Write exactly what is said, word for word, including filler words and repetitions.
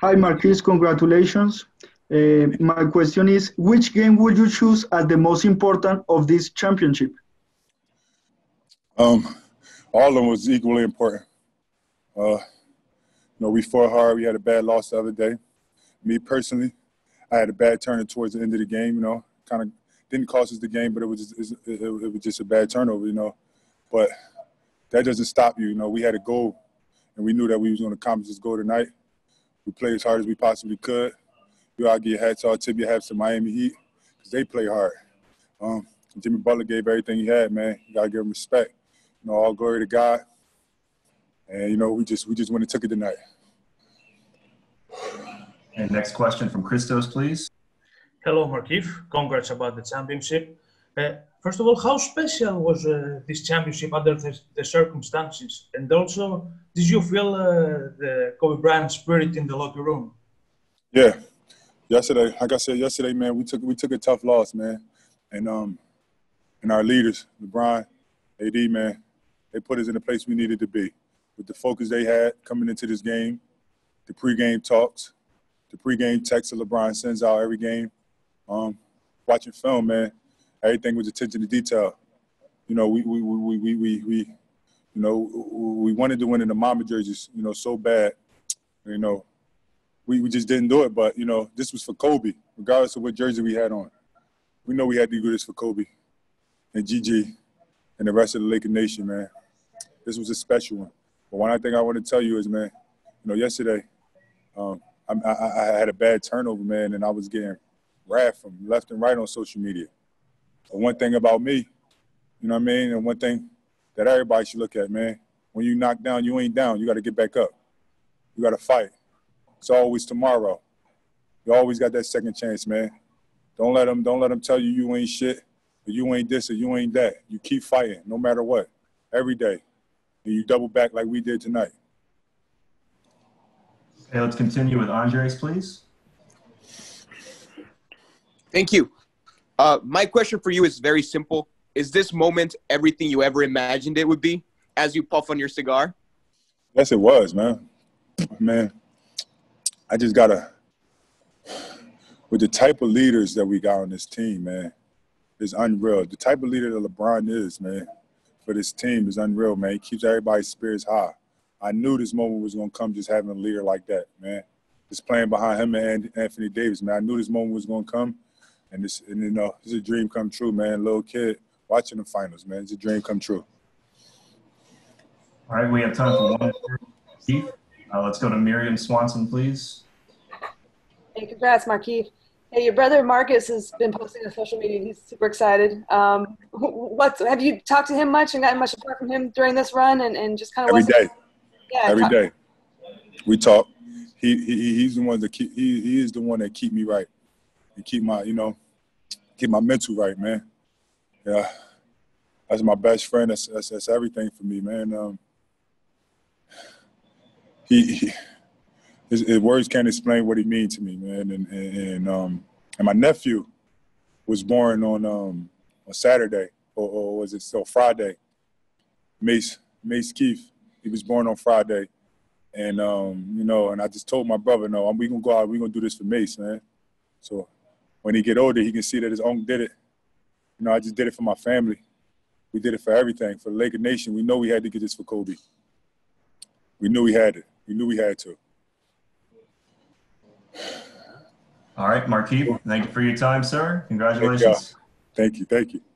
Hi, Marquise. Congratulations. Uh, my question is, which game would you choose as the most important of this championship? Um, all of them was equally important. Uh, you know, we fought hard. We had a bad loss the other day. Me personally, I had a bad turnover towards the end of the game. You know, kind of didn't cost us the game, but it was just, it, it was just a bad turnover. You know, but that doesn't stop you. You know, we had a goal, and we knew that we was going to accomplish this goal tonight. We played as hard as we possibly could. You all get hats, all tip your hats to Miami Heat because they play hard. Um, Jimmy Butler gave everything he had, man. You gotta give him respect. You know, all glory to God. And you know, we just we just went and took it tonight. And next question from Christos, please. Hello, Markieff. Congrats about the championship. Uh, first of all, how special was uh, this championship under the, the circumstances? And also, did you feel uh, the Kobe Bryant spirit in the locker room? Yeah. Yesterday, like I said, yesterday, man, we took we took a tough loss, man, and um, and our leaders, LeBron, A D, man, they put us in the place we needed to be. With the focus they had coming into this game, the pregame talks, the pregame texts that LeBron sends out every game, um, watching film, man, everything was attention to detail. You know, we we we we we we, you know, we wanted to win in the mama jerseys, you know, so bad, you know. We, we just didn't do it, but, you know, this was for Kobe, regardless of what jersey we had on. We know we had to do this for Kobe and Gigi and the rest of the Laker Nation, man. This was a special one. But one thing I want to tell you is, man, you know, yesterday um, I, I, I had a bad turnover, man, and I was getting wrath from left and right on social media. But one thing about me, you know what I mean, and one thing that everybody should look at, man, when you knock down, you ain't down. You got to get back up. You got to fight. It's always tomorrow. You always got that second chance, man. Don't let them, don't let them tell you you ain't shit, or you ain't this, or you ain't that. You keep fighting, no matter what, every day. And you double back like we did tonight. Hey, let's continue with Andres, please. Thank you. Uh, my question for you is very simple. Is this moment everything you ever imagined it would be as you puff on your cigar? Yes, it was, man. Man. I just gotta, with the type of leaders that we got on this team, man, it's unreal. The type of leader that LeBron is, man, for this team is unreal, man. He keeps everybody's spirits high. I knew this moment was gonna come just having a leader like that, man. Just playing behind him and Anthony Davis, man. I knew this moment was gonna come, and this, and you know, it's a dream come true, man. Little kid watching the finals, man. It's a dream come true. All right, we have time for one. Keith. Uh, let's go to Miriam Swanson, please. Hey, congrats, Markieff. Hey, your brother Marcus has been posting on social media. He's super excited. Um, what's, have you talked to him much and gotten much support from him during this run? And, and just kind of every day. Yeah, every talk. day. We talk. He, he he's the one that keep, he he is the one that keep me right and keep my you know keep my mental right, man. Yeah, that's my best friend. That's that's, that's everything for me, man. Um, He, he his, his words can't explain what he means to me, man. And and, and um and my nephew was born on um on Saturday, or, or was it still Friday? Mace Mace Keith, he was born on Friday, and um you know, and I just told my brother, no, we gonna go out, we gonna do this for Mace, man. So when he get older, he can see that his uncle did it. You know, I just did it for my family. We did it for everything, for the Laker Nation. We know we had to get this for Kobe. We knew we had it. We knew we had to. All right, Markieff, thank you for your time, sir. Congratulations. Thank you. Thank you. Thank you.